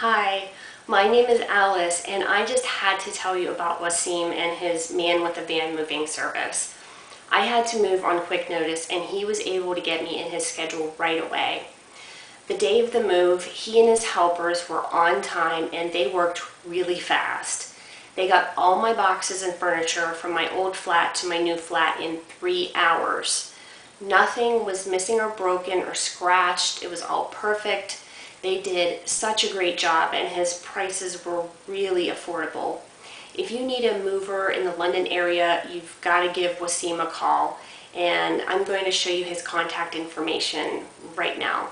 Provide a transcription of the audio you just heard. Hi, my name is Alice, and I just had to tell you about Wasim and his Man with a Van moving service. I had to move on quick notice, and he was able to get me in his schedule right away. The day of the move, he and his helpers were on time, and they worked really fast. They got all my boxes and furniture from my old flat to my new flat in 3 hours. Nothing was missing or broken or scratched. It was all perfect. They did such a great job, and his prices were really affordable. If you need a mover in the London area, you've got to give Wasim a call, and I'm going to show you his contact information right now.